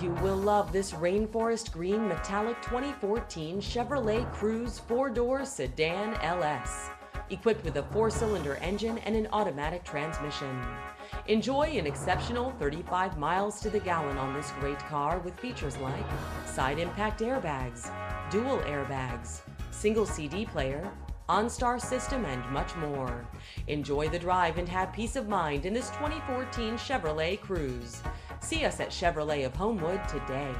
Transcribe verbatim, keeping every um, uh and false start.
You will love this Rainforest Green Metallic twenty fourteen Chevrolet Cruze four-door sedan L S, equipped with a four-cylinder engine and an automatic transmission. Enjoy an exceptional thirty-five miles to the gallon on this great car with features like side impact airbags, dual airbags, single C D player, OnStar system, and much more. Enjoy the drive and have peace of mind in this twenty fourteen Chevrolet Cruze. See us at Chevrolet of Homewood today.